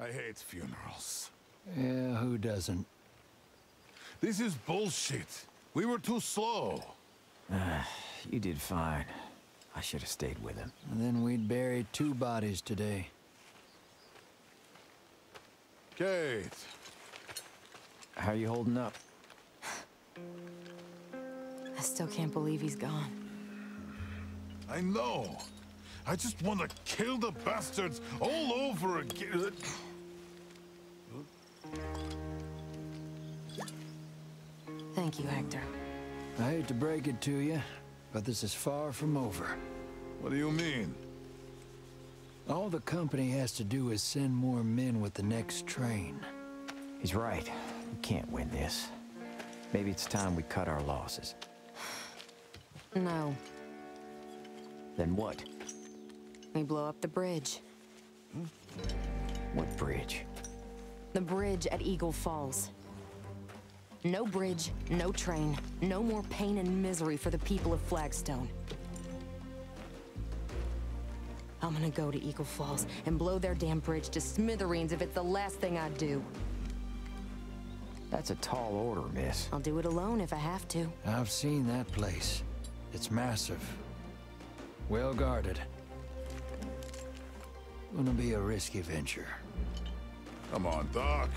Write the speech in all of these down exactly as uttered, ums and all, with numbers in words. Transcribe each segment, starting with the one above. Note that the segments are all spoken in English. I hate funerals. Yeah, who doesn't? This is bullshit. We were too slow. Uh, you did fine. I should have stayed with him. And then we'd bury two bodies today. Kate. How you holding up? I still can't believe he's gone. I know. I just want to kill the bastards all over again. Thank you, Hector. I hate to break it to you, but this is far from over. What do you mean? All the company has to do is send more men with the next train. He's right. We can't win this. Maybe it's time we cut our losses. No. Then what? We blow up the bridge. Hmm? What bridge? The bridge at Eagle Falls. No bridge, no train, no more pain and misery for the people of Flagstone. I'm gonna go to Eagle Falls and blow their damn bridge to smithereens if it's the last thing I do. That's a tall order, miss. I'll do it alone if I have to. I've seen that place. It's massive. Well guarded. Gonna be a risky venture. Come on, Doc.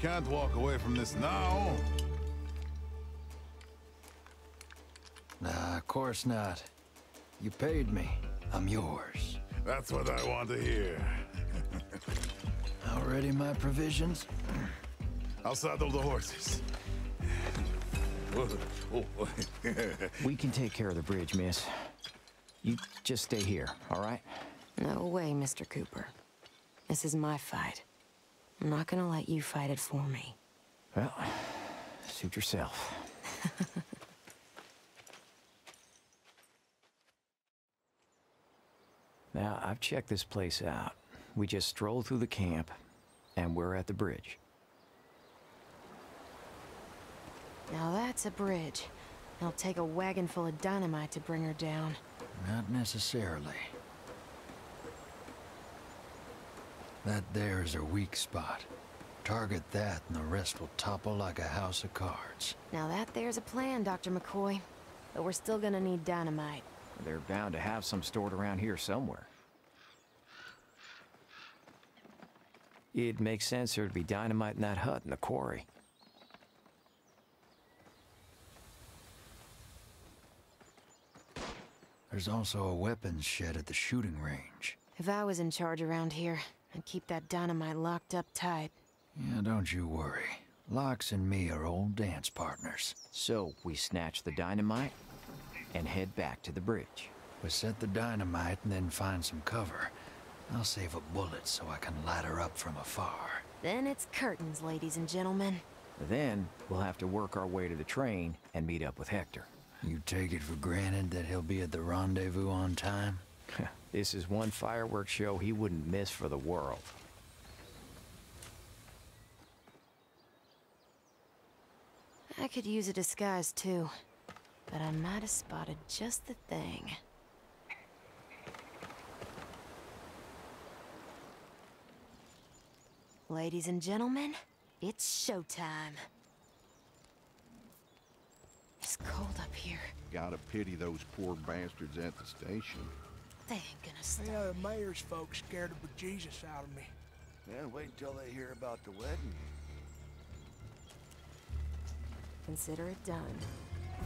Can't walk away from this now. Nah, of course not. You paid me. I'm yours. That's what I want to hear. Already my provisions? I'll saddle the horses. We can take care of the bridge, miss. You just stay here, all right? No way, Mister Cooper. This is my fight. I'm not gonna let you fight it for me. Well, suit yourself. Now, I've checked this place out. We just strolled through the camp, and we're at the bridge. Now that's a bridge. It'll take a wagon full of dynamite to bring her down. Not necessarily. That there is a weak spot. Target that and the rest will topple like a house of cards. Now that there's a plan, Doctor McCoy. But we're still gonna need dynamite. They're bound to have some stored around here somewhere. It makes sense there to be dynamite in that hut in the quarry. There's also a weapons shed at the shooting range. If I was in charge around here, and keep that dynamite locked up tight. Yeah, don't you worry. Lox and me are old dance partners. So we snatch the dynamite and head back to the bridge. We set the dynamite and then find some cover. I'll save a bullet so I can light her up from afar. Then it's curtains, ladies and gentlemen. Then we'll have to work our way to the train and meet up with Hector. You take it for granted that he'll be at the rendezvous on time? This is one fireworks show he wouldn't miss for the world. I could use a disguise too, but I might have spotted just the thing. Ladies and gentlemen, it's showtime. It's cold up here. Gotta pity those poor bastards at the station. They ain't gonna stop. You know, the mayor's folks scared the bejesus out of me. Yeah, wait until they hear about the wedding. Consider it done.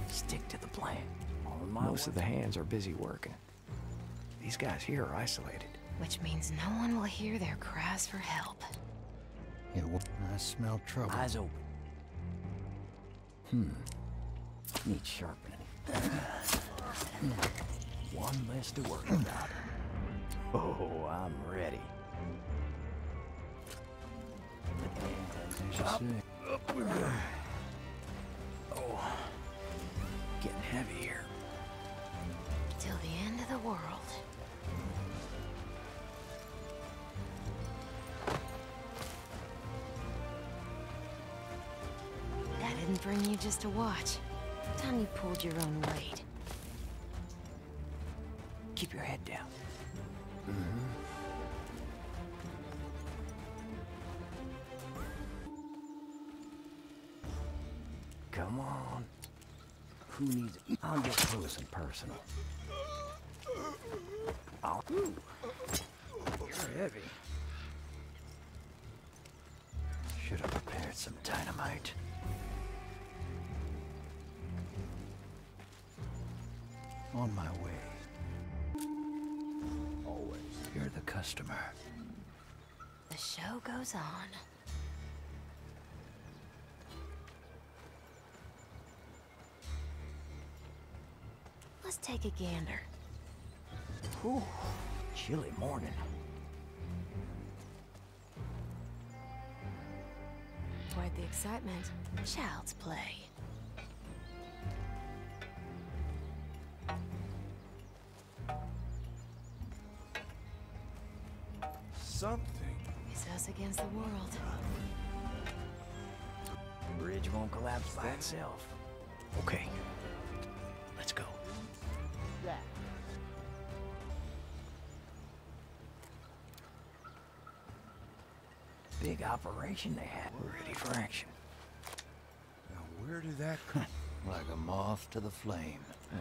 Stick to the plan. Most of the hands are busy working. These guys here are isolated. Which means no one will hear their cries for help. Yeah, well, I smell trouble. Eyes open. Hmm. Need sharpening. One less to worry about. Oh, I'm ready. Up, up we go. Oh, getting heavy here. Till the end of the world. That didn't bring you just to watch. Time you pulled your own weight. Keep your head down. Mm-hmm. Come on. Who needs it? I'll get close and personal. Oh, you're heavy. Should have prepared some dynamite. On my way. Always. You're the customer. The show goes on. Let's take a gander. Ooh, chilly morning. Quite the excitement. Child's play. Something. It's us against the world. The bridge won't collapse by itself. Okay. Let's go. Yeah. Big operation they had. We're ready for action. Now where did that come? Like a moth to the flame.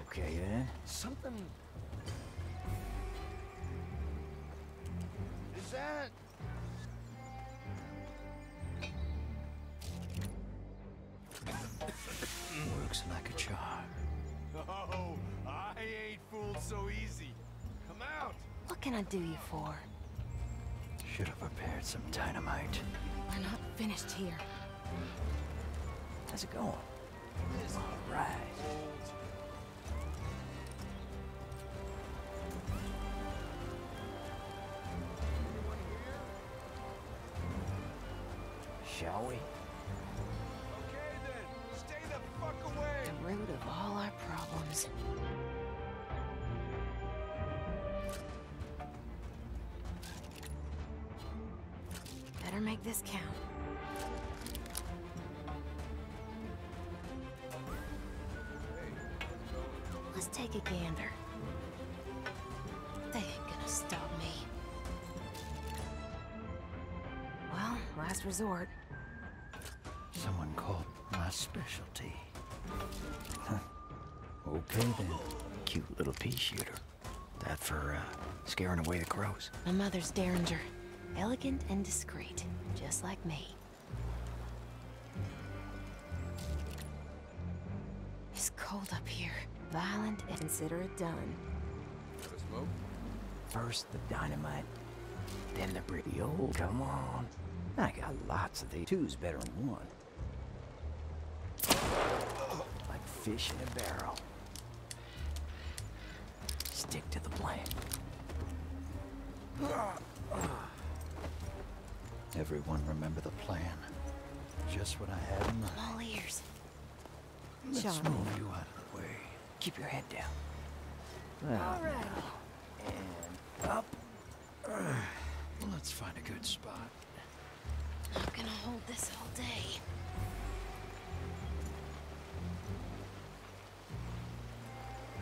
Okay then. Something. Is that? Works like a charm. Oh, I ain't fooled so easy. Come out. What can I do you for? Should have prepared some dynamite. We're not finished here. How's it going? All right. Shall we? Okay then, stay the fuck away. The root of all our problems. Make this count. Let's take a gander. They ain't gonna stop me. Well, last resort. Someone called my specialty. Huh. Okay then. Cute little pea shooter. That for uh, scaring away the crows. My mother's Derringer. Elegant and discreet, just like me. It's cold up here. Violent and consider it done. Smoke? First the dynamite, then the pretty old. Come on. I got lots of these. Two's better than one. Like fish in a barrel. Stick to the plan. Everyone remember the plan. Just what I had in mind. I'm all ears. Let's John. move you out of the way. Keep your head down. Right. All right. And up. Well, let's find a good spot. I'm not gonna hold this all day.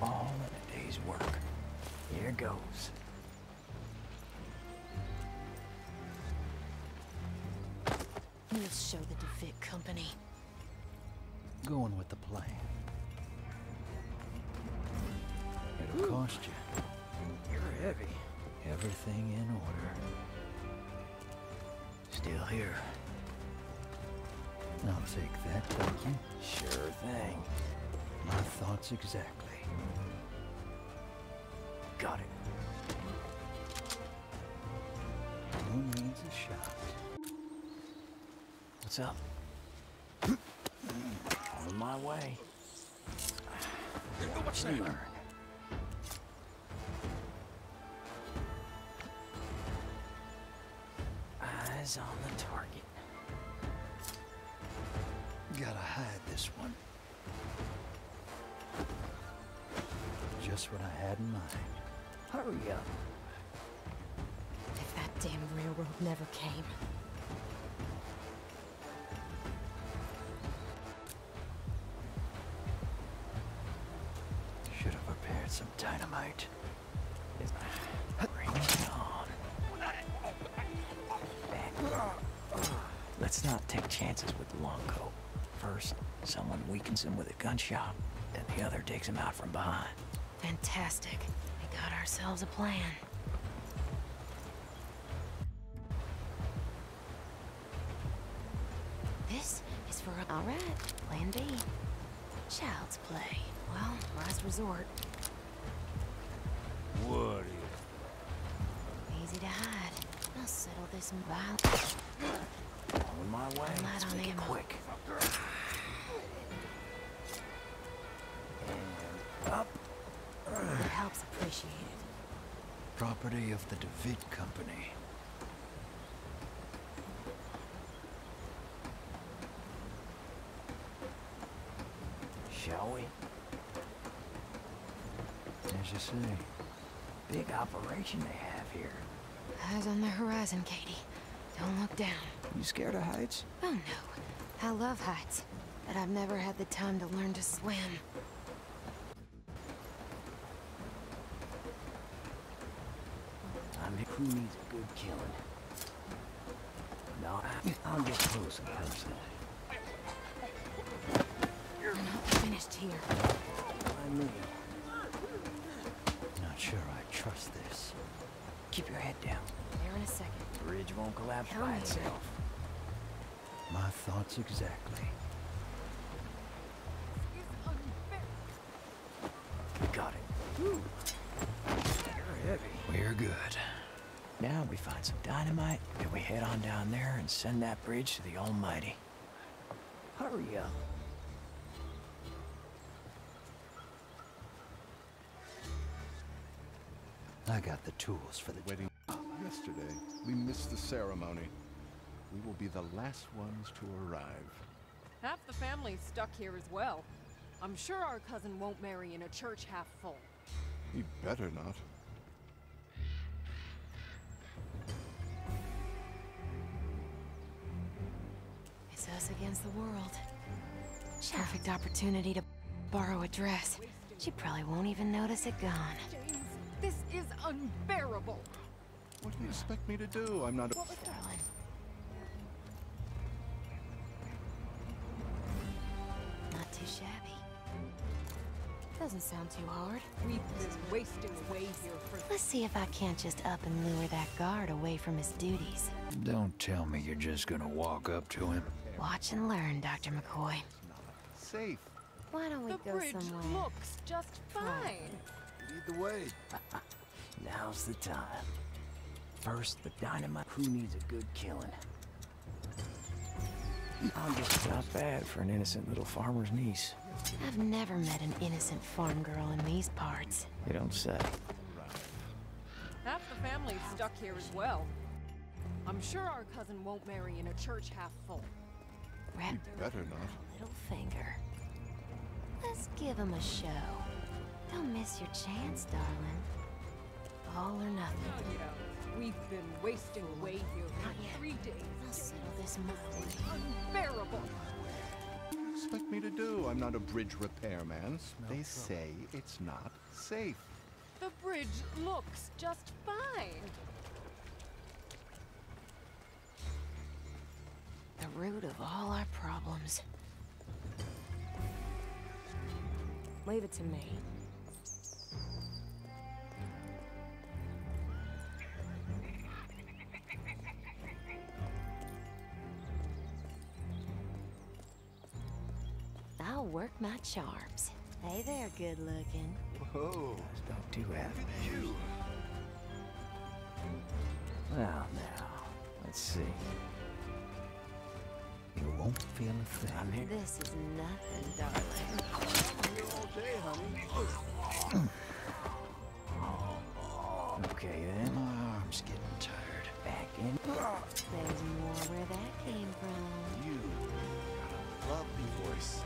All in a day's work. Here goes. We'll show the DeVic Company. Going with the plan. It'll Ooh. cost you. You're heavy. Everything in order. Still here. I'll take that, thank you. Sure thing. My thoughts exactly. Got it. Who needs a shot? What's up? On my way. Watch that burn. Eyes on the target. Gotta hide this one. Just what I had in mind. Hurry up. If that damn railroad never came. Some dynamite. Bring it on. Let's not take chances with the long coat. First, someone weakens him with a gunshot, then the other takes him out from behind. Fantastic. We got ourselves a plan. This is for a... All right, plan B. Child's play. Well, last resort. What is... Easy to hide. I'll settle this in violence. On my way. Let's on make it quick. And up. It helps appreciate it. Property of the DeVic Company. Shall we? As you see, big operation they have here. Eyes on the horizon, Katie. Don't look down. You scared of heights? Oh no. I love heights, but I've never had the time to learn to swim. I mean, who needs a good killing? No, I'll get close and personally. You're not finished here. I mean, not sure I trust this. Keep your head down. There in a second. The bridge won't collapse Hell by me. itself. My thoughts exactly. Got it. Ooh. You're heavy. We're good. Now we find some dynamite, and we head on down there and send that bridge to the Almighty. Hurry up. I got the tools for the wedding. Yesterday, we missed the ceremony. We will be the last ones to arrive. Half the family's stuck here as well. I'm sure our cousin won't marry in a church half full. He better not. It's us against the world. Perfect opportunity to borrow a dress. She probably won't even notice it gone. This is unbearable. What do you expect me to do? I'm not a what was that? Not too shabby. Doesn't sound too hard. We've been wasting away here for... Let's see if I can't just up and lure that guard away from his duties. Don't tell me you're just gonna walk up to him. Watch and learn, Doctor McCoy. It's not safe. Why don't we the go somewhere? The bridge looks just fine. Right. Lead the way. Now's the time. First, the dynamite. Who needs a good killing? I'm just not bad for an innocent little farmer's niece. I've never met an innocent farm girl in these parts. You don't say. Half the family's stuck here as well. I'm sure our cousin won't marry in a church half full. You better not. Little finger. Let's give him a show. Don't miss your chance, darling. All or nothing. Oh, yeah. We've been wasting away here for three days. I'll settle this my way. Unbearable. What do you expect me to do? I'm not a bridge repairman. They say it's not safe. The bridge looks just fine. The root of all our problems. Leave it to me. I'll work my charms. Hey there, good looking. Whoa. Don't do that. Well, now, let's see. You won't feel a thing. This is nothing, darling. I'm here all day, honey. Okay, then. My arm's getting tired. Back in. There's more where that came from. You got a lovely voice.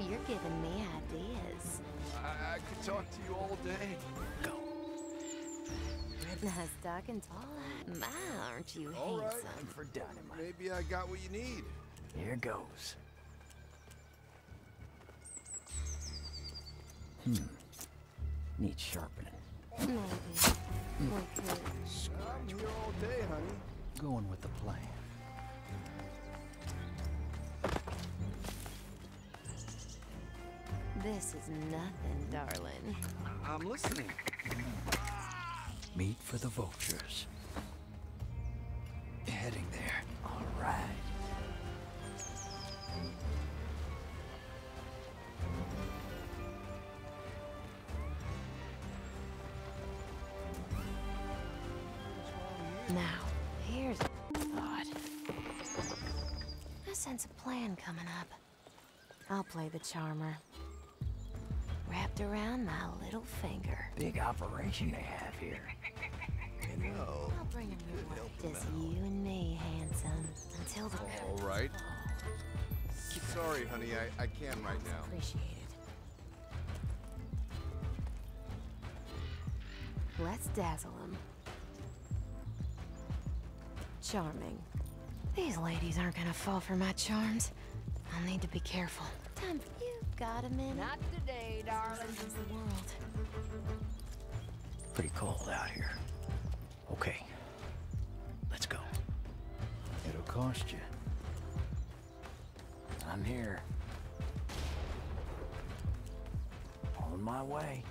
You're giving me ideas. I, I could talk to you all day. Go. Nice talking to all my, aren't you all handsome? Right. For dynamite. Maybe I got what you need. Here goes. Hmm. Need sharpening. Maybe. I'm here all day, honey. Going with the plan. This is nothing, darling. I'm listening. Meat for the vultures. Heading there. All right. Now, here's a thought. I sense a plan coming up. I'll play the charmer. Wrapped around my little finger. Big operation they have here. You know, I'll bring a new one. Just you and me, handsome. Until the all right. Sorry, honey, I, I can't right now. Appreciate it. Let's dazzle them. Charming. These ladies aren't gonna fall for my charms. I'll need to be careful. Time for you. Got him in. Not today, darling. This is the world. Pretty cold out here. Okay. Let's go. It'll cost you. I'm here. On my way.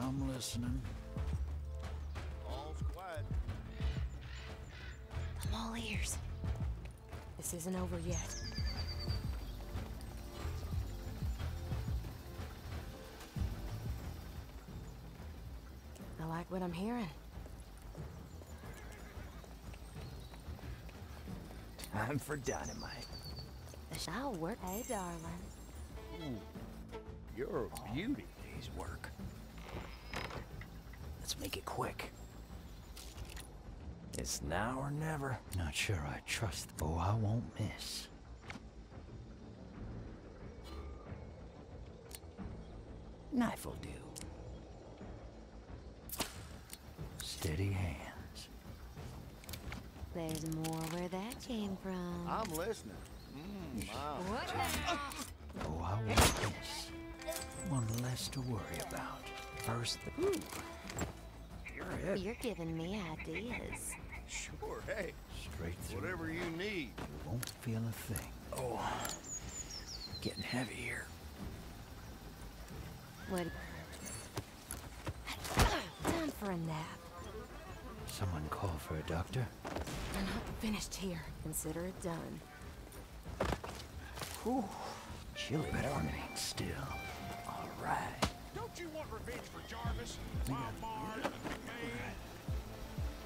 I'm listening. All's quiet. I'm all ears. This isn't over yet. I like what I'm hearing. Time for dynamite. I'll work. Hey, darling. Ooh, you're a beauty. Day's work. Let's make it quick. It's now or never. Not sure I trust. Oh, I won't miss. Knife will do. Steady hands. There's more where that came from. I'm listening. Mm, wow. What now? Oh, I won't miss. One less to worry about. First the... Ooh. You're, You're giving me ideas. Sure, hey. Straight through. Whatever you need. You won't feel a thing. Oh, getting heavy here. What? Time for a nap. Someone call for a doctor? I'm not finished here. Consider it done. Ooh, chilly morning still. All right. Don't you want revenge for Jarvis? My Marge, and McCoy?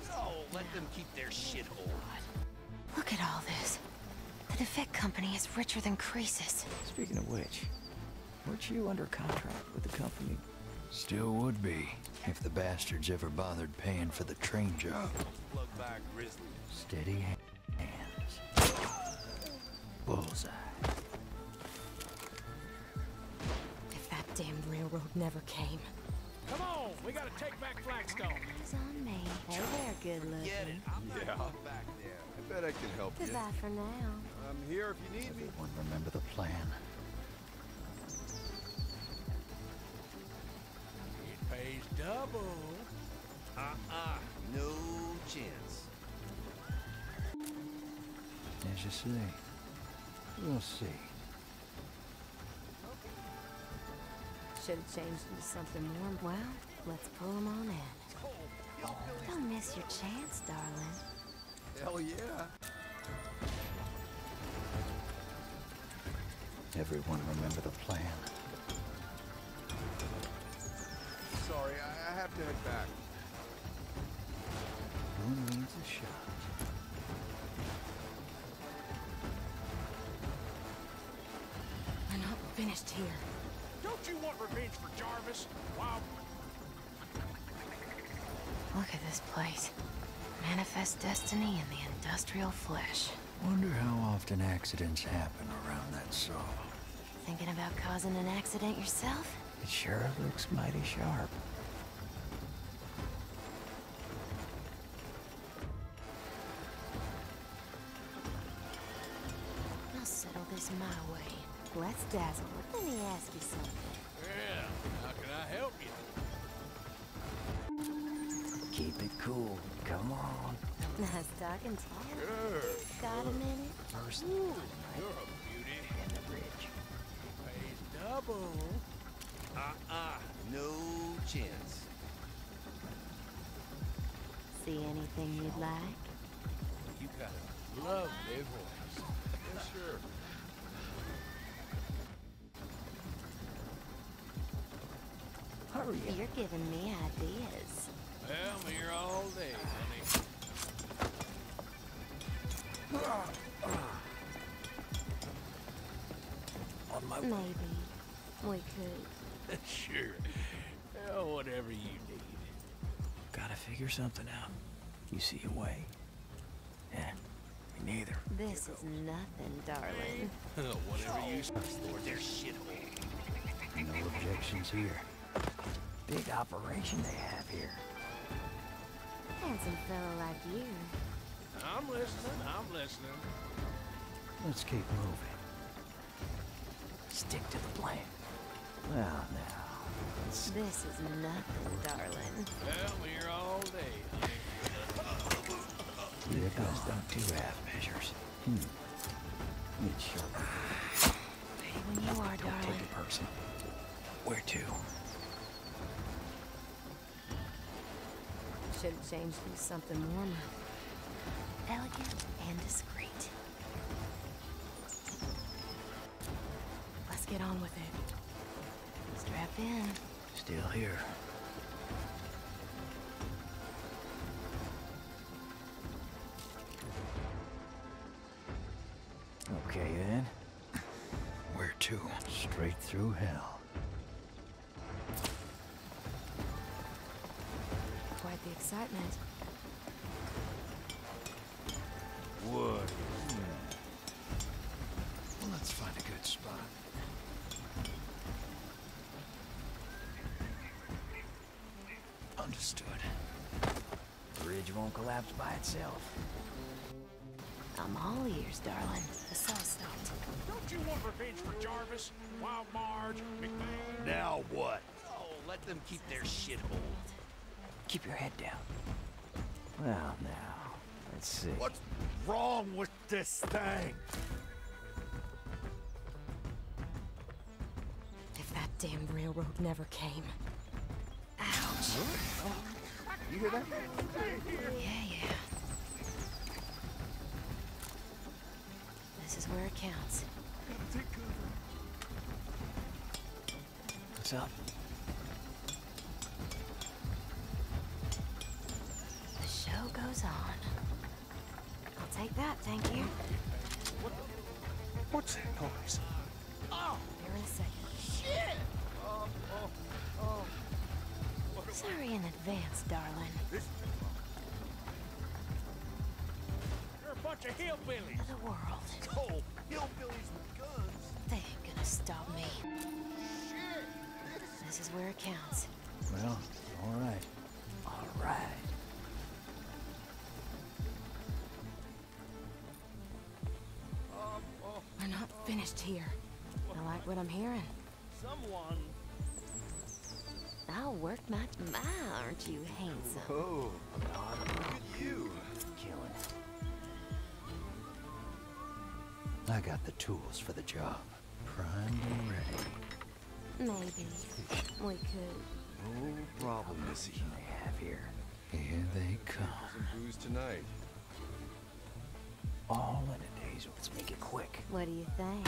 No, let them keep their shit hole. Look at all this. The DeVic Company is richer than Croesus. Speaking of which, weren't you under contract with the company? Still would be, if the bastards ever bothered paying for the train job. Plug by a grizzly. Steady hands. Bullseye. Damn railroad never came. Come on, we gotta take back Flagstone. It's on me. Hey there, good looking. Get it. I'm not yeah. going back there. I bet I can help Goodbye you. Goodbye for now. I'm here if you need Does me. Everyone remember the plan. It pays double. Uh-uh. No chance. As you see, we'll see. Should have changed into something warm. Well, let's pull them on in. Don't miss your chance, darling. Hell yeah. Everyone remember the plan. Sorry, I, I have to head back. Who needs a shot? We're not finished here. Don't you want revenge for Jarvis? Wow. Look at this place. Manifest destiny in the industrial flesh. Wonder how often accidents happen around that saw. Thinking about causing an accident yourself? It sure looks mighty sharp. I'll settle this. goes my way. Let's dazzle. Let me ask you something. Yeah, how can I help you? Keep it cool. Come on. Nice talking to you. Sure. Got sure. a minute? First Ooh, night. You're a beauty. And the bridge. Pays double. Uh-uh. No chance. See anything you'd like? You got a lovely voice. Yeah, sure. Hurry up. You're giving me ideas. Well, we're here all day, honey. On my way. Maybe we could. Sure. Oh, whatever you need. Gotta figure something out. You see a way? Yeah, me neither. This is nothing, darling. Whatever you store their shithole. No objections here. Big operation they have here. Handsome fellow like you. I'm listening, I'm listening. Let's keep moving. Stick to the plan. Well, now. Let's... This is nothing, darling. Well, we're here all day. You guys don't do half measures. Hmm. It's sure. When you are, darling. Don't take it personal. Where to? Should have changed to something warmer. Elegant and discreet. Let's get on with it. Strap in. Still here. Okay then. Where to? Straight through hell. The excitement. Wood. Yeah. Well, let's find a good spot. Understood. The bridge won't collapse by itself. I'm all ears, darling. The cell stopped. Don't you want revenge for Jarvis, Wild Marge, McMahon? Now what? Oh, let them keep their shithole. Keep your head down. Well, now, let's see. What's wrong with this thing? If that damn railroad never came. Ouch. Oh, you hear that? Yeah, yeah. This is where it counts. What's up? Goes on. I'll take that, thank you. What? What's that noise? Oh! Here in a second. Shit! Oh, oh, oh. What Sorry in advance, darling. This... You're a bunch of hillbillies. Of the world. Cold hillbillies with guns. They ain't gonna stop me. Shit! This is where it counts. Well, all right. All right. Finished here. I like what I'm hearing. Someone. I'll work my my. Aren't you handsome? Oh, God, look at you. Killing it. I got the tools for the job. Primed and ready. Maybe we could. No problem, Missy. They have here. Here they come. Some booze tonight. All in a day's. Let's make it quick. What do you think?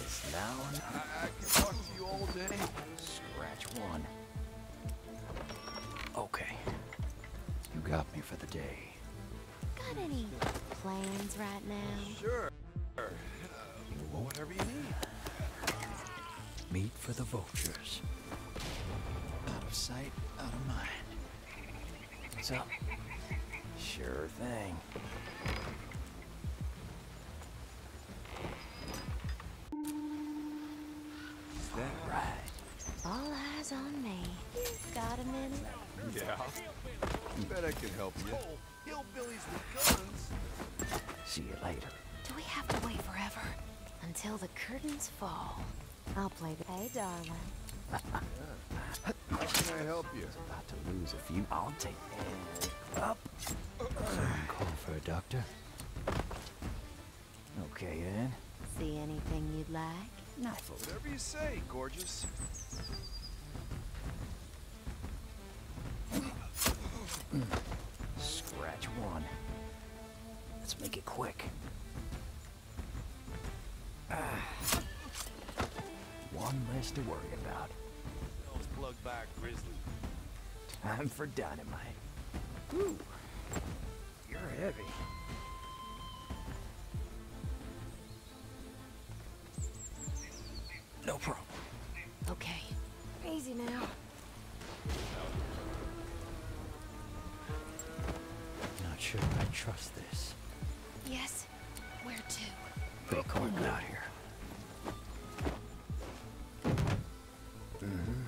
It's now and I, I can talk to you all day. Scratch one. Okay. You got me for the day. Got any plans right now? Sure. Uh, whatever you need. Meat for the vultures. Out of sight, out of mind. What's up? Sure thing. All eyes on me. Got a minute? Yeah. I bet I could help you. Hillbillies with guns. See you later. Do we have to wait forever? Until the curtains fall. I'll play the... Hey, darling. How can I help you? I about to lose a few... I'll take it. Up. Someone call for a doctor? Okay, then. See anything you'd like? Not for whatever you say, gorgeous. Scratch one. Let's make it quick. Ah. One less to worry about. Plug back, Grizzly. Time for dynamite. Woo! You're heavy. No problem. Okay. Easy now. Not sure I trust this. Yes. Where to? Be cold out here. Mm-hmm.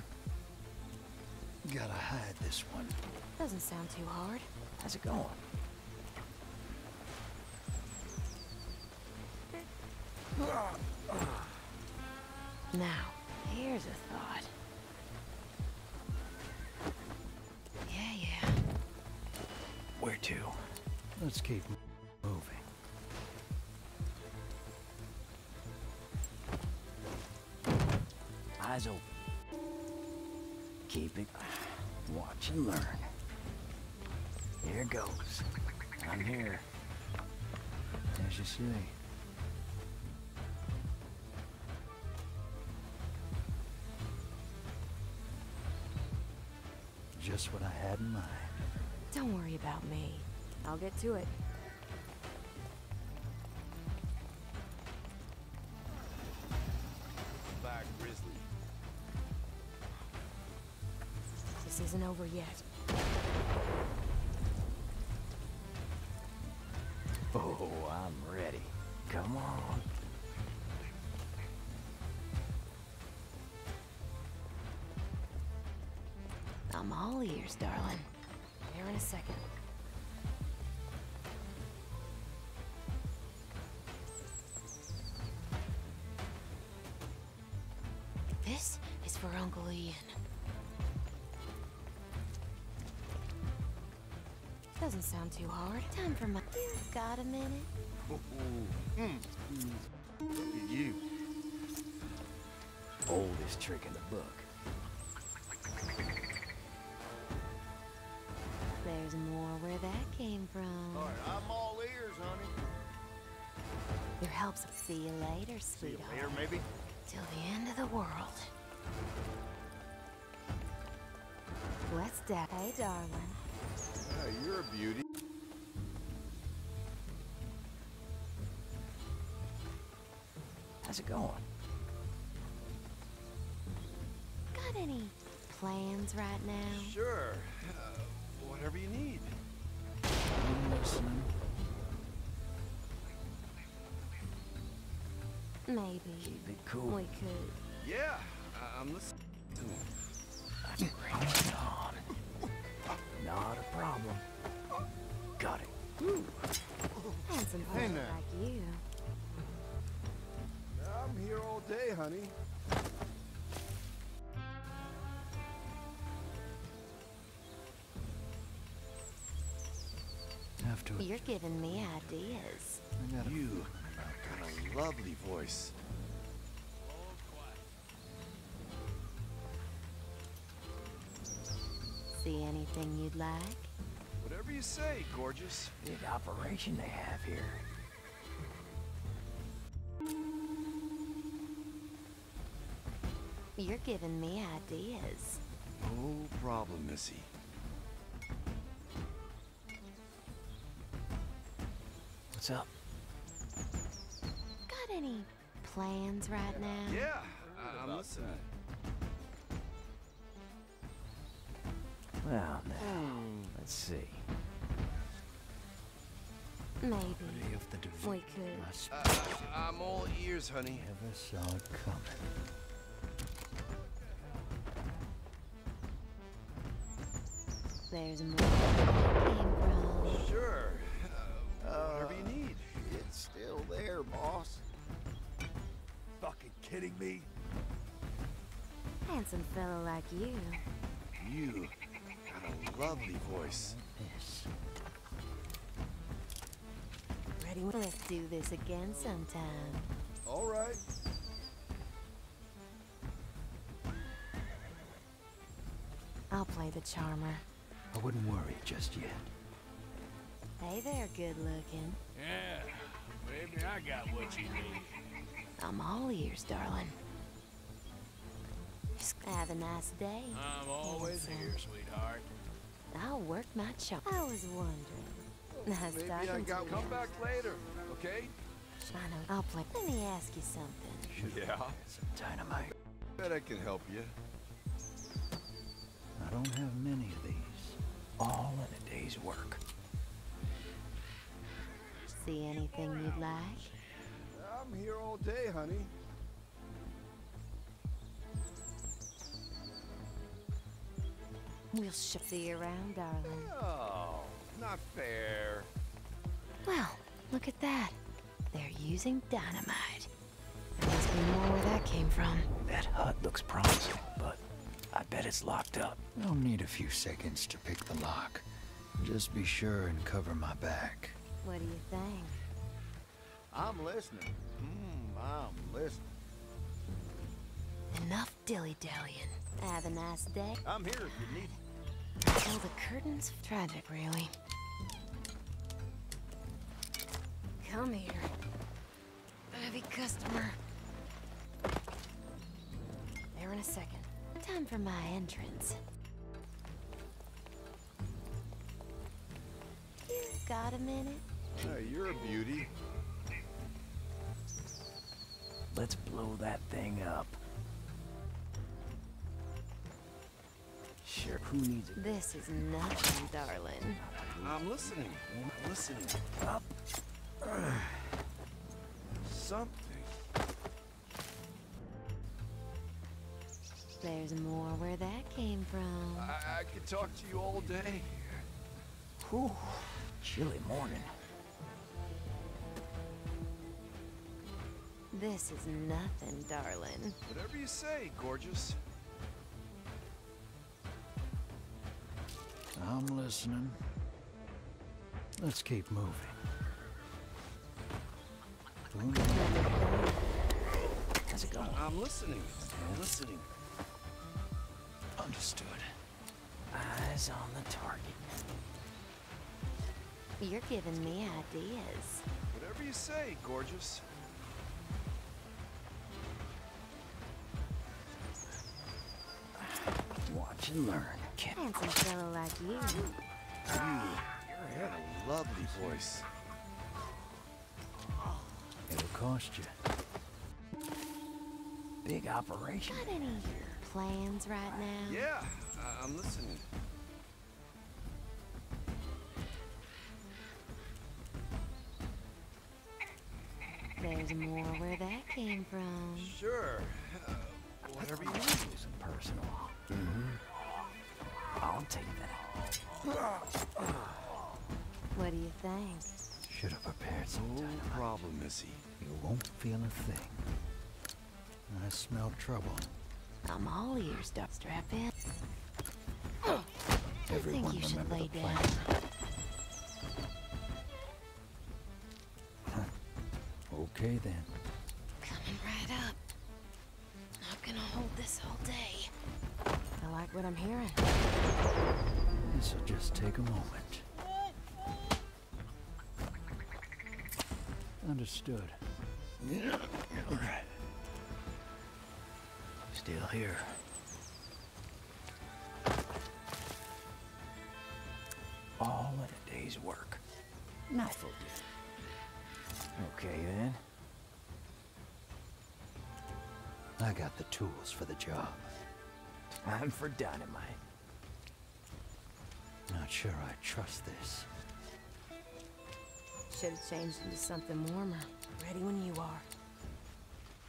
Gotta hide this one. Doesn't sound too hard. How's it going? Now, here's a thought. Yeah, yeah. Where to? Let's keep moving. Eyes open. Keep it. Watch and learn. Here goes. I'm here. As you see. Just what I had in mind. Don't worry about me. I'll get to it. Back, Grizzly. This isn't over yet. Oh, I'm ready. Come on. I'm all ears, darling. Here in a second. This is for Uncle Ian. Doesn't sound too hard. Time for my... You've got a minute. Oh, oh. Mm. Mm. You. Oldest trick in the book. There's more where that came from. All right, I'm all ears, honey. Your help's... See you later, sweetheart. See you later, maybe? Till the end of the world. What's that? Hey, darling. Oh, you're a beauty. How's it going? Got any plans right now? Sure. Uh, Whatever you need. I'm listening. Maybe. Keep it cool. We could. Yeah, uh, I'm listening. Bring it on. Not a problem. Got it. Handsome boy like you. I'm here all day, honey. You're giving me ideas. I got a... You got a lovely voice. See anything you'd like? Whatever you say, gorgeous. Big operation they have here. You're giving me ideas. No problem, Missy. What's up? Got any plans right now? Yeah, uh, I'm listening. Well, now, let's see. Maybe. We could. Uh, I'm all ears, honey. Never saw it coming. There's more where it came from. Sure. Whatever you need. It's still there, boss. fucking kidding me? Handsome fellow like you. You have a lovely voice. Ready? Let's do this again sometime. All right. I'll play the charmer. I wouldn't worry just yet. Hey there, good looking. Yeah, baby, I got what you need. I'm all ears, darling. Have a nice day. I'm always handsome. Here, sweetheart. I'll work my charm. I was wondering. Nice maybe I got to come back later, okay? I know. I'll play. Let me ask you something. Should yeah. Some dynamite. Bet I can help you. I don't have many of these. All in a day's work. See anything you'd like? I'm here all day, honey. We'll shift you around, darling. Oh, not fair. Well, look at that. They're using dynamite. There must be more where that came from. That hut looks promising, but I bet it's locked up. I'll need a few seconds to pick the lock. Just be sure and cover my back. What do you think? I'm listening. Mmm, I'm listening. Enough dilly-dallying. Have a nice day. I'm here if you need. Oh, the curtains. Tragic, really. Come here. Heavy customer. There in a second. Time for my entrance. You got a minute? Hey, you're a beauty. Let's blow that thing up. Sure, who needs it? This is nothing, darling. I'm listening. I'm listening. Up. Uh, something. There's more where that came from. I, I could talk to you all day. Whew. Chilly morning. This is nothing, darling. Whatever you say, gorgeous. I'm listening. Let's keep moving. How's it going? I'm listening. I'm listening. Understood. Eyes on the target. You're giving me ideas. Whatever you say, gorgeous. Watch and learn. Handsome fellow like you. You have a lovely voice. It'll cost you. Big operation. Got any plans right now? Yeah, uh, I'm listening. There's more where that came from. Sure. Uh, whatever you need. It's personal. Mm-hmm. I'll take that. What do you think? Should have prepared some no dynamite. Problem, Missy. You won't feel a thing. I smell trouble. I'm all ears, duck. Strap in. I Everyone think you should lay down. Huh. Okay then. Coming right up. Not gonna hold this all day. I like what I'm hearing. This'll just take a moment. Understood. Alright. Still here. All in a day's work. Nothing. Okay then. I got the tools for the job. Time for dynamite. Not sure I trust this. Should have changed into something warmer. Ready when you are.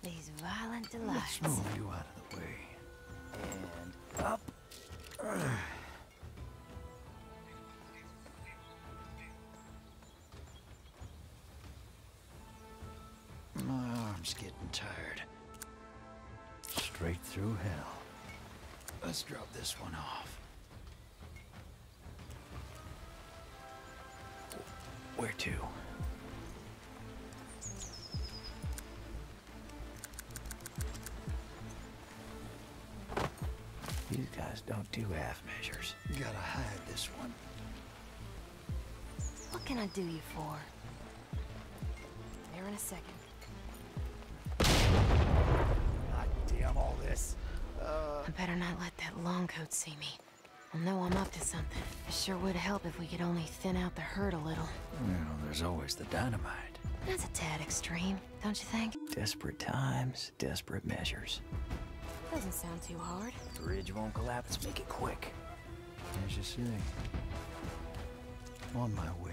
These violent delights. Let's move you out of the way. And up. Uh. My arm's getting tired. straight through hell. Let's drop this one off. Where to? These guys don't do half measures. You gotta hide this one. What can I do you for? There in a second. God damn all this. Uh... I better not let that longcoat see me. I'll know I'm up to something. It sure would help if we could only thin out the herd a little. Well, there's always the dynamite. That's a tad extreme, don't you think? Desperate times, desperate measures. Doesn't sound too hard. If the ridge won't collapse, let's make it quick. As you say, on my way.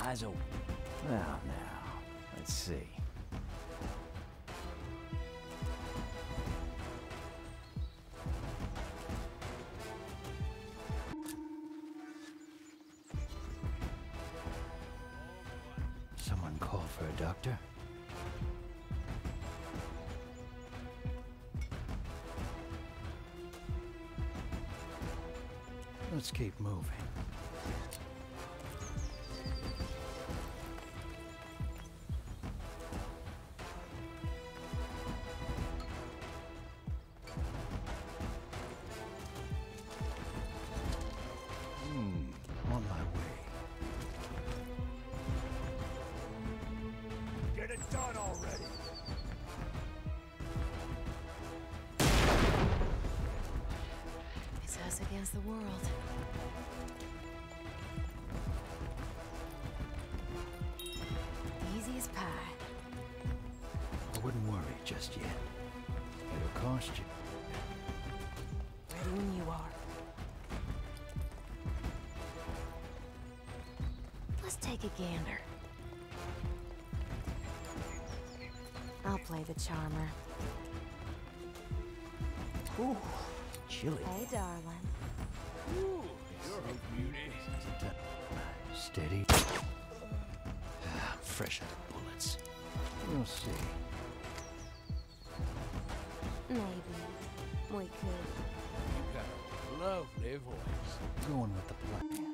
Eyes open. Now, now, let's see. Doctor? Let's keep moving. Against the world. Easy as pie. I wouldn't worry just yet. It'll cost you. Ready when you are. Let's take a gander. I'll play the charmer. Ooh, chilly. Hey, darling. Ooh, you're a beauty. Steady. Ah, fresh out of bullets. We'll see. Maybe we could. You've got a lovely voice. Going with the plan.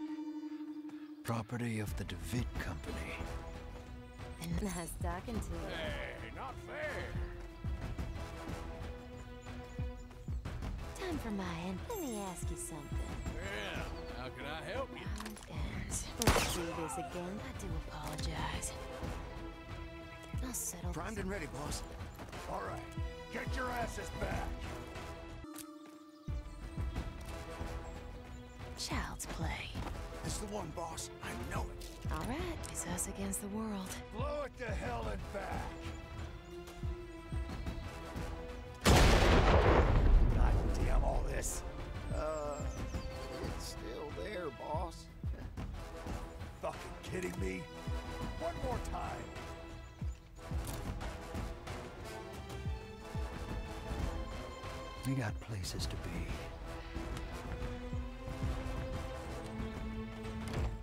Property of the DeVic Company. Nice talking to you. Hey, not fair. Time for my end. Let me ask you something. Yeah, how can I help you? Let's do this again. I do apologize. I'll settle. Primed and ready, boss. All right, get your asses back. Child's play. It's the one, boss. I know it. All right, it's us against the world. Blow it to hell and back. God damn all this. Uh, it's still there, boss. Fucking kidding me? One more time. We got places to be.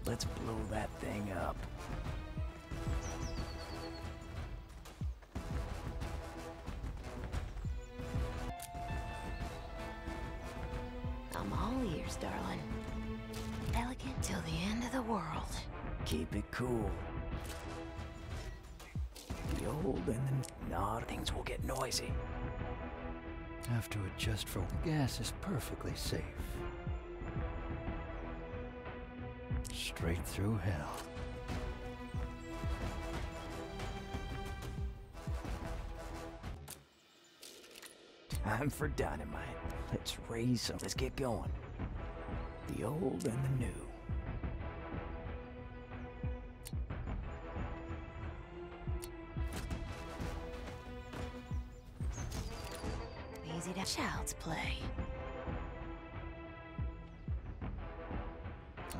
Let's blow that thing up. Darling. Elegant till the end of the world. Keep it cool. The old and the not, things will get noisy. Have to adjust for gas is perfectly safe. Straight through hell. Time for dynamite. Let's raise some. Let's get going. The old and the new. Easy to child's play.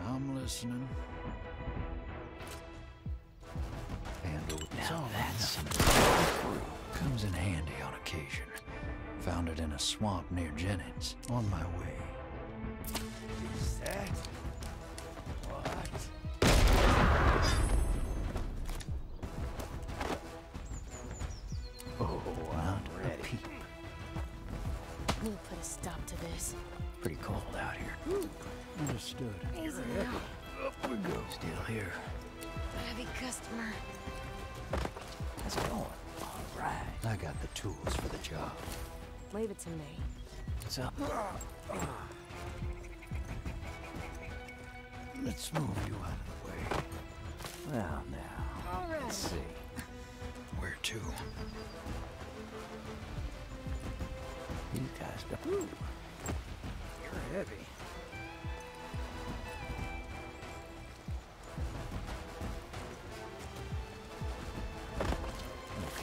I'm listening. Handle now that's comes in handy on occasion. Found it in a swamp near Jennings. On my way. What? to this. Pretty cold out here. Ooh. Understood. Easy now. Up we go. Still here. Heavy customer. How's it going? All right. I got the tools for the job. Leave it to me. What's up? Let's move you out of the way. Well, now. All right. Let's see. Where to? You guys got... Ooh. You're heavy.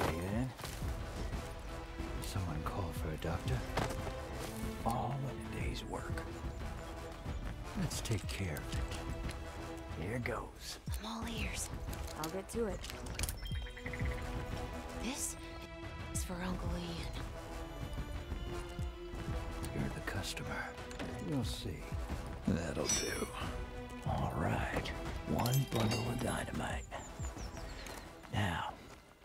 Okay, then. Someone called for a doctor. All in a day's work. Let's take care of it. Here goes. I'm all ears. I'll get to it. This is for Uncle Ian. You're the customer. You'll see. That'll do. All right. One bundle of dynamite. Now,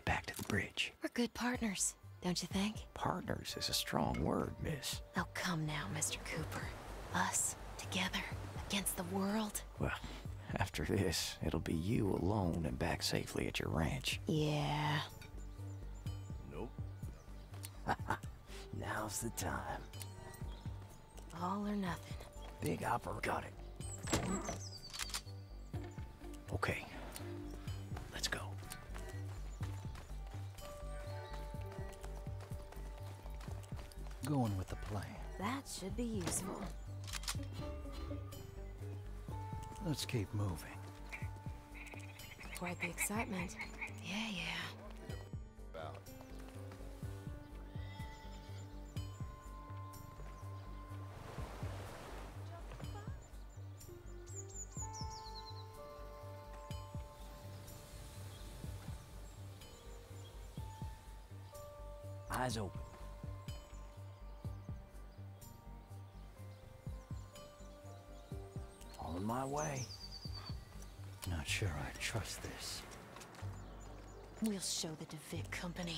back to the bridge. We're good partners, don't you think? Partners is a strong word, miss. Oh, come now, Mister Cooper. Us, together, against the world. Well, after this, it'll be you alone and back safely at your ranch. Yeah. Nope. Now's the time. All or nothing. Big opera. Got it. Okay. Let's go. Going with the plan. That should be useful. Let's keep moving. Quite the excitement. Yeah, yeah. About. Eyes open. On my way. Not sure I trust this. We'll show the DeVic Company.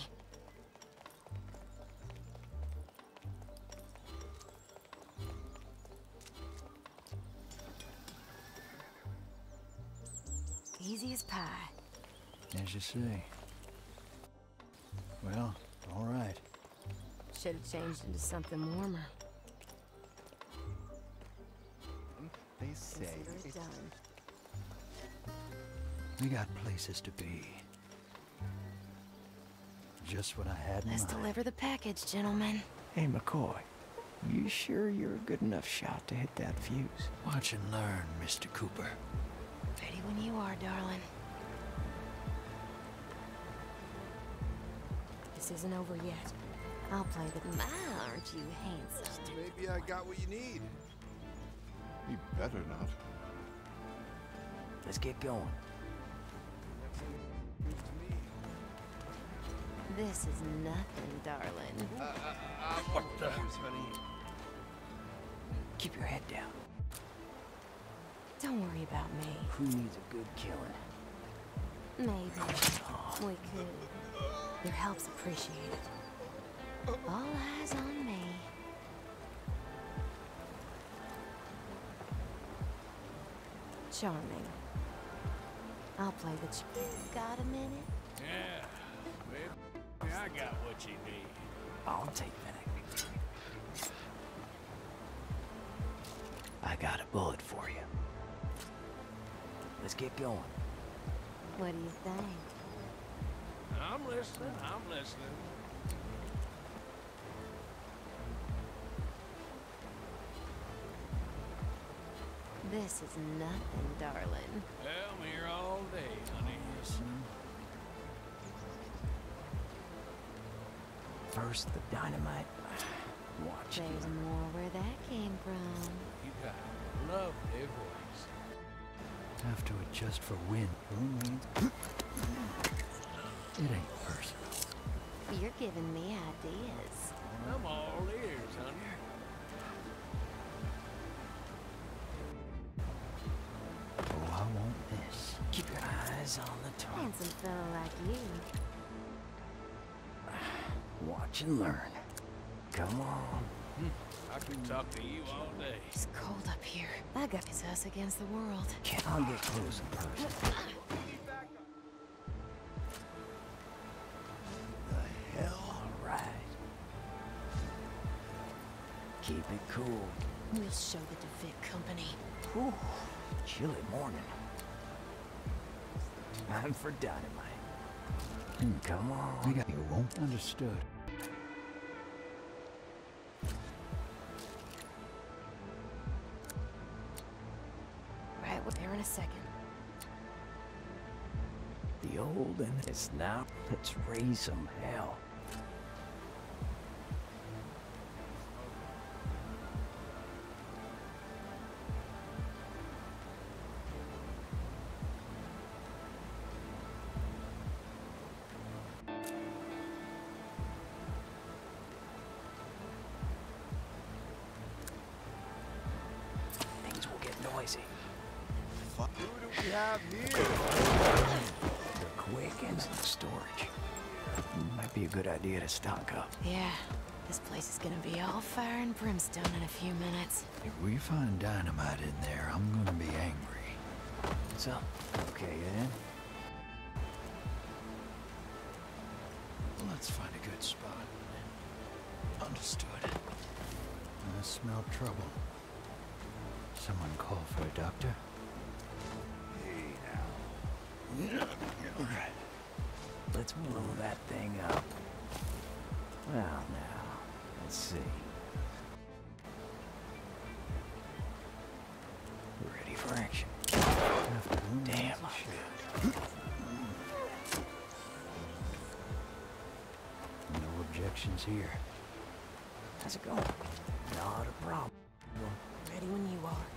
Easy as pie. As you say. Well. All right. Should have changed into something warmer. They say it's done. We got places to be. Just what I had in mind. Let's deliver the package, gentlemen. Hey, McCoy. You sure you're a good enough shot to hit that fuse? Watch and learn, Mister Cooper. Ready when you are, darling. This isn't over yet. I'll play with my, aren't you handsome? Maybe I got what you need. You better not. Let's get going. This is nothing, darling. Uh, uh, uh, what the? Honey? Keep your head down. Don't worry about me. Who needs a good killing? Maybe we could. Your help's appreciated. All eyes on me. Charming. I'll play the chicken. Got a minute? Yeah. Well, I got what you need. I'll take that. I got a bullet for you. Let's get going. What do you think? I'm listening, I'm listening. This is nothing, darling. Well, we're here all day, honey. First the dynamite. Watch. There's it. More where that came from. You got a lovely voice. Have to adjust for wind. It ain't personal. You're giving me ideas. I'm all ears, honey. Oh, I want this. Keep your eyes on the target. Handsome fellow like you. Watch and learn. Come on. I can talk to you all day. It's cold up here. That guy is us against the world. Can't I'll get close in person. The hell, all right. Keep it cool. We'll show the DeVic Company. Ooh, chilly morning. Time for dynamite. Mm, come on. We got you won't understood. Right, we're there in a second. The old and it's now. Let's raise some hell. Idea to stock up. Yeah, this place is gonna be all fire and brimstone in a few minutes. If we find dynamite in there, I'm gonna be angry. What's up? Okay, then. Let's find a good spot. Understood. I smell trouble. Someone call for a doctor? Hey, now. All right. Let's blow that thing up. Well, now, let's see. Ready for action. Damn, I'm good. No objections here. How's it going? Not a problem. Ready when you are.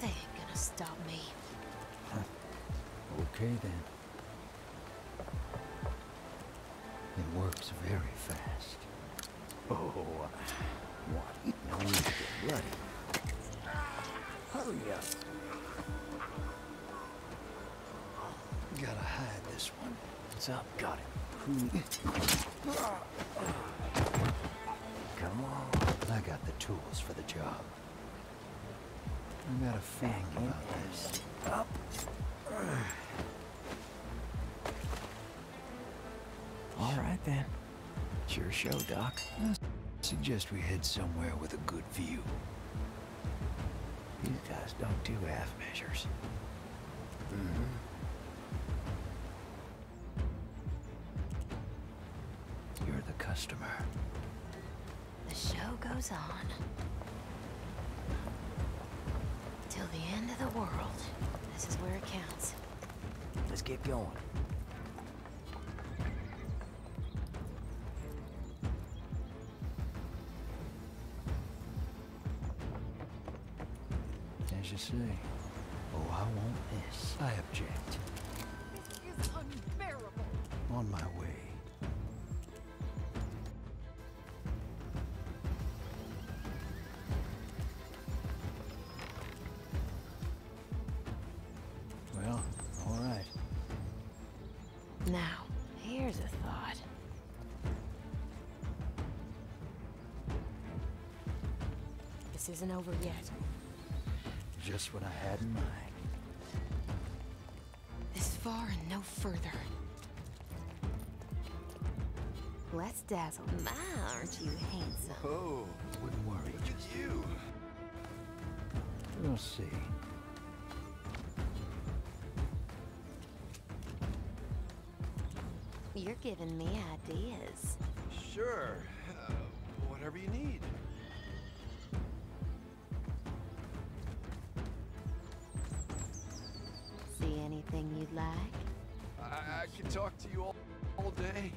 They ain't gonna stop me. Huh. Okay, then. It works very fast. Oh, what? No, we should get ready. Hurry up. Gotta hide this one. What's up? Got it. Come on. I got the tools for the job. I got a feeling about this. Up. All right, then. It's your show, Doc. I suggest we head somewhere with a good view. These guys don't do half measures. Mm-hmm. You're the customer. The show goes on. Till the end of the world. This is where it counts. Let's get going. As you say, oh, I want this. I object. This is unbearable. On my way. Well, all right. Now, here's a thought. This isn't over yet. Just what I had in mind. This far and no further. Let's dazzle. My, aren't you handsome? Oh, wouldn't worry. Look at you. We'll see. You're giving me ideas. Sure. Uh, whatever you need. Anything you'd like? I, I could talk to you all, all day.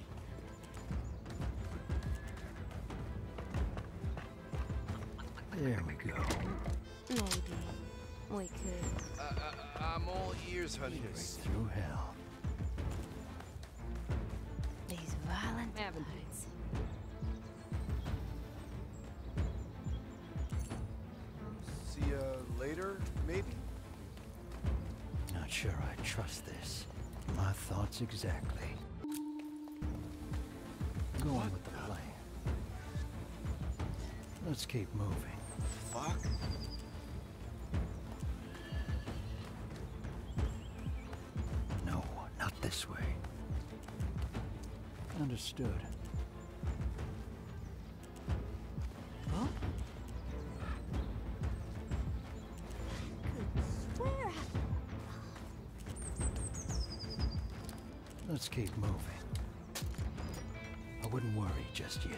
There we go. Maybe we could. Uh, I, I'm all ears, honey. Through hell. These violent appetites. See you later, maybe? Sure, I trust this. My thoughts exactly. Go on with the plan. Let's keep moving. Fuck. No, not this way. Understood. Huh? I could swear. Let's keep moving. I wouldn't worry just yet.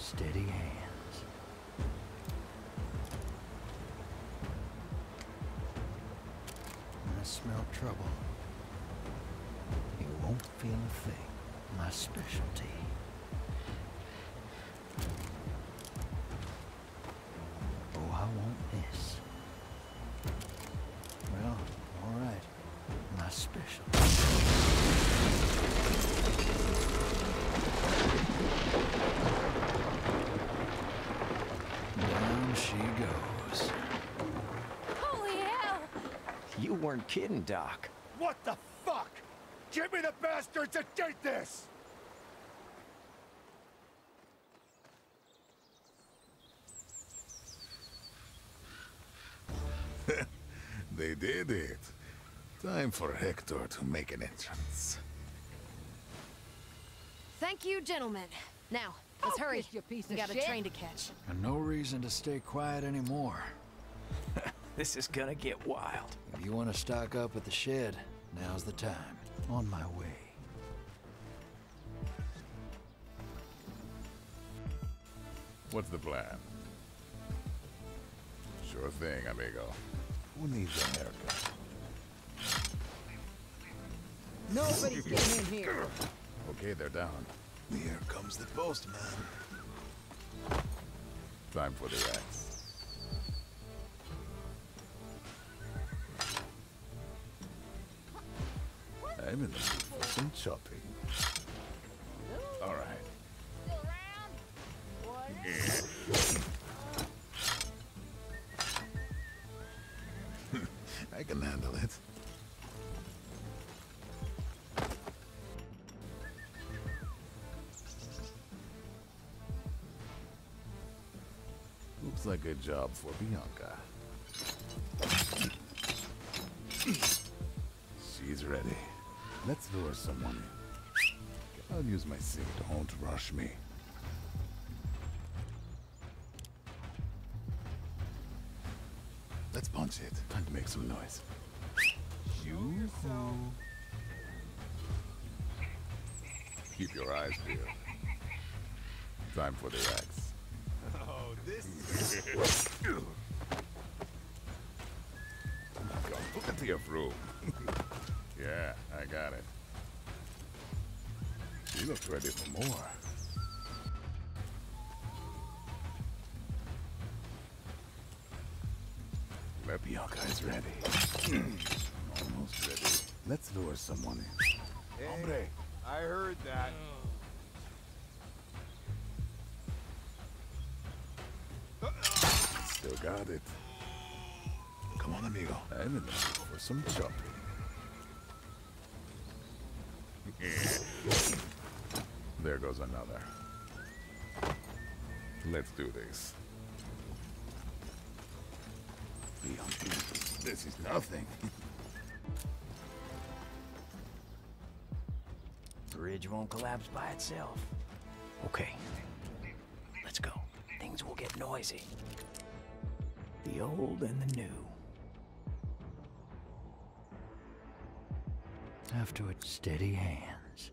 Steady hands. When I smell trouble, you won't feel a thing. My specialty. Oh, I won't miss. Well, all right. My specialty. She goes. Holy hell! You weren't kidding, Doc. What the fuck? Give me the bastards that did this! They did it. Time for Hector to make an entrance. Thank you, gentlemen. Now. Let's hurry. You piece we got a train to catch. And no reason to stay quiet anymore. This is gonna get wild. If you want to stock up at the shed, now's the time. On my way. What's the plan? Sure thing, amigo. Who needs a haircut? Nobody's getting in here. Okay, they're down. Here comes the postman. Time for the axe. I'm in the mood for some chopping. All right. Still around? Yeah. I can handle it. Looks like a job for Bianca. She's ready. Let's lure someone in. I'll use my signal. Don't rush me. Let's punch it and make some noise. Yoo-hoo. Keep your eyes peeled. Time for the axe. Oh, this is... Plenty of room. Yeah, I got it. She looks ready for more. Let Bianca is ready. Almost ready. Let's lure someone in. Hey, hombre. I heard that. Still got it. Come on, amigo. I'm in the mood for some chopping. There goes another. Let's do this. This is nothing. Bridge won't collapse by itself. Okay. Let's go. Things will get noisy. The old and the new. After it, steady hands.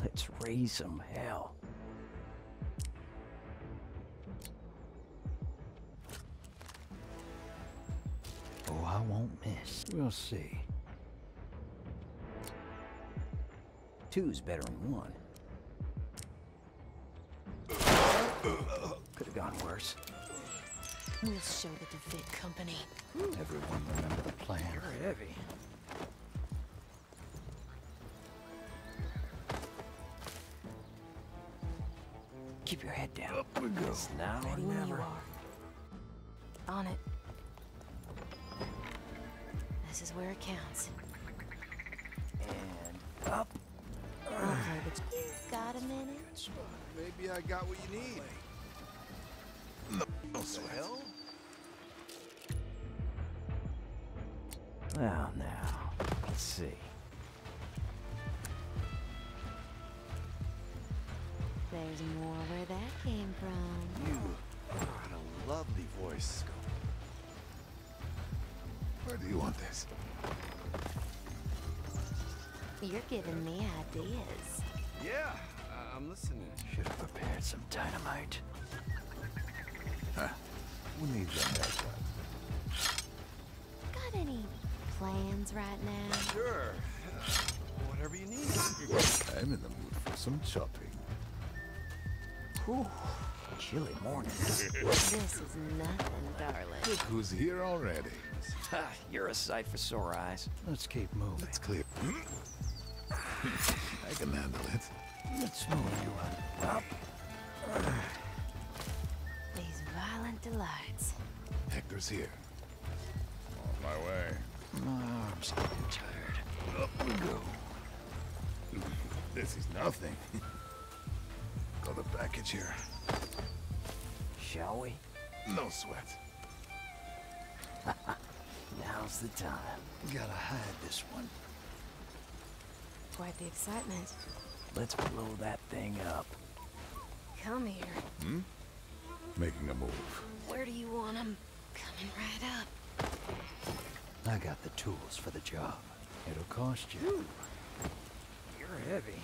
Let's raise some hell. Oh, I won't miss. We'll see. Two's better than one. Could have gone worse. We'll show the DeVic Company. Everyone remember the plan. You're heavy. Keep your head down. Up we go. Now or never. On it. This is where it counts. And up. Okay, but you got a minute? Sure. Maybe I got what you need. No, the hell? Well, now, let's see. There's more where that came from. You got a lovely voice. Where do you want this? You're giving me ideas. Yeah, uh, I'm listening. Should have prepared some dynamite. Huh. We'll need that. Got any plans right now? Sure. Uh, whatever you need. I'm in the mood for some chopping. Whew. Chilly morning. This is nothing, darling. Look who's here already. Ha, you're a sight for sore eyes. Let's keep moving. Let's clear. I can handle it. Let's move you up. These violent delights. Hector's here. On my way. My arms are getting tired. Up we go. This is nothing. Got a package here. Shall we? No sweat. Now's the time. Gotta hide this one. Quite the excitement. Let's blow that thing up. Come here. Hmm? Making a move. Where do you want them? Coming right up. I got the tools for the job. It'll cost you. Ooh. You're heavy.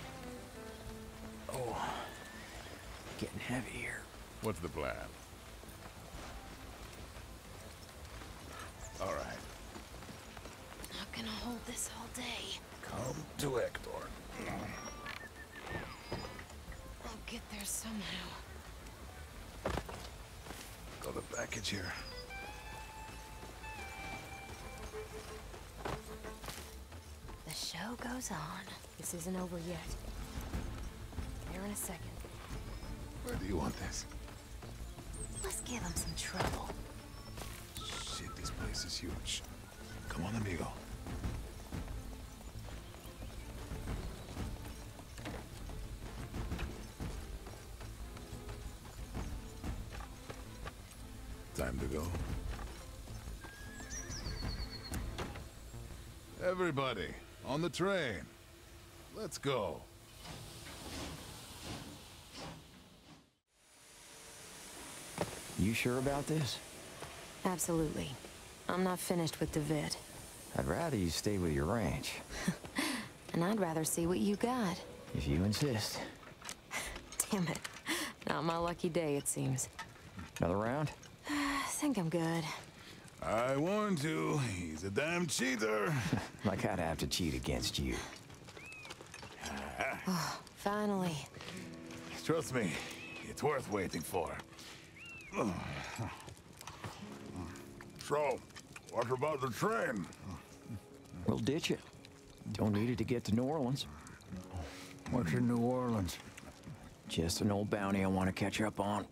Oh, getting heavier. What's the plan? All right. Not gonna hold this all day. Come to Hector. I'll get there somehow. Got a package here. The show goes on. This isn't over yet. There in a second. Where do you want this? Let's give him some trouble. Shit, this place is huge. Come on, amigo. Time to go. Everybody, on the train. Let's go. You sure about this? Absolutely. I'm not finished with DeVic. I'd rather you stay with your ranch. And I'd rather see what you got. If you insist. Damn it. Not my lucky day, it seems. Another round? I think I'm good. I warned you. He's a damn cheater. Like I'd have to cheat against you. Oh, finally. Trust me, it's worth waiting for. So, what about the train? We'll ditch it. Don't need it to get to New Orleans. What's in New Orleans? Just an old bounty I want to catch up on.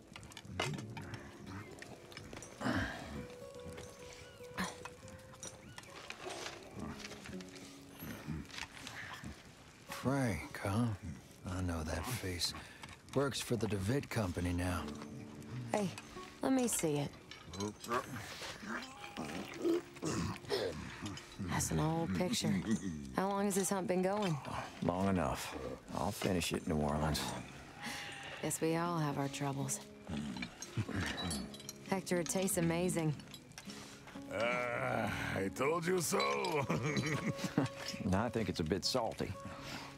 Frank, huh? I know that face. Works for the DeVic Company now. Hey. Let me see it. That's an old picture. How long has this hunt been going? Long enough. I'll finish it in New Orleans. Guess we all have our troubles. Hector, it tastes amazing. Uh, I told you so. I think it's a bit salty.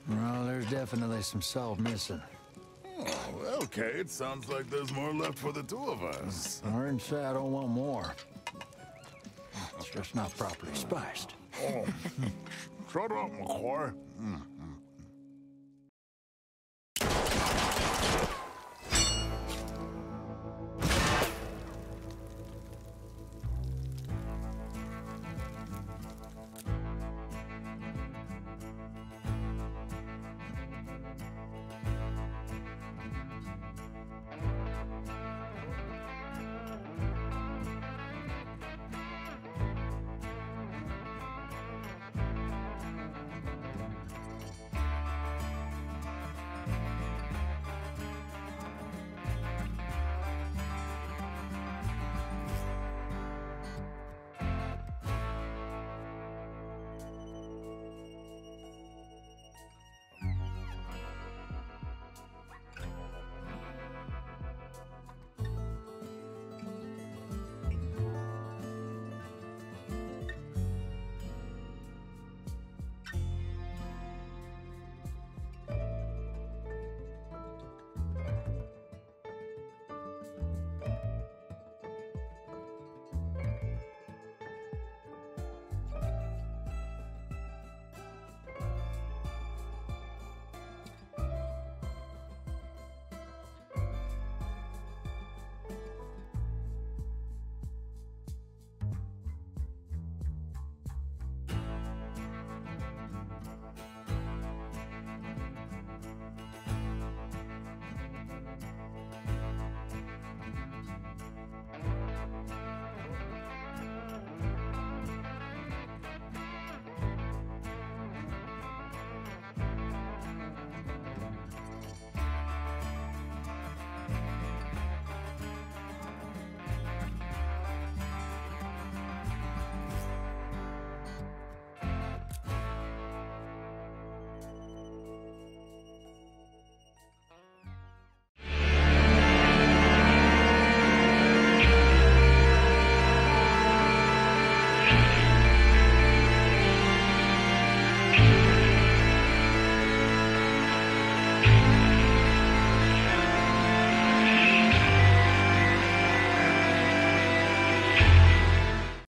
Well, there's definitely some salt missing. Oh, okay, it sounds like there's more left for the two of us. Orange said I don't want more. It's just not properly spiced. Oh. Shut up, McCoy. Mm.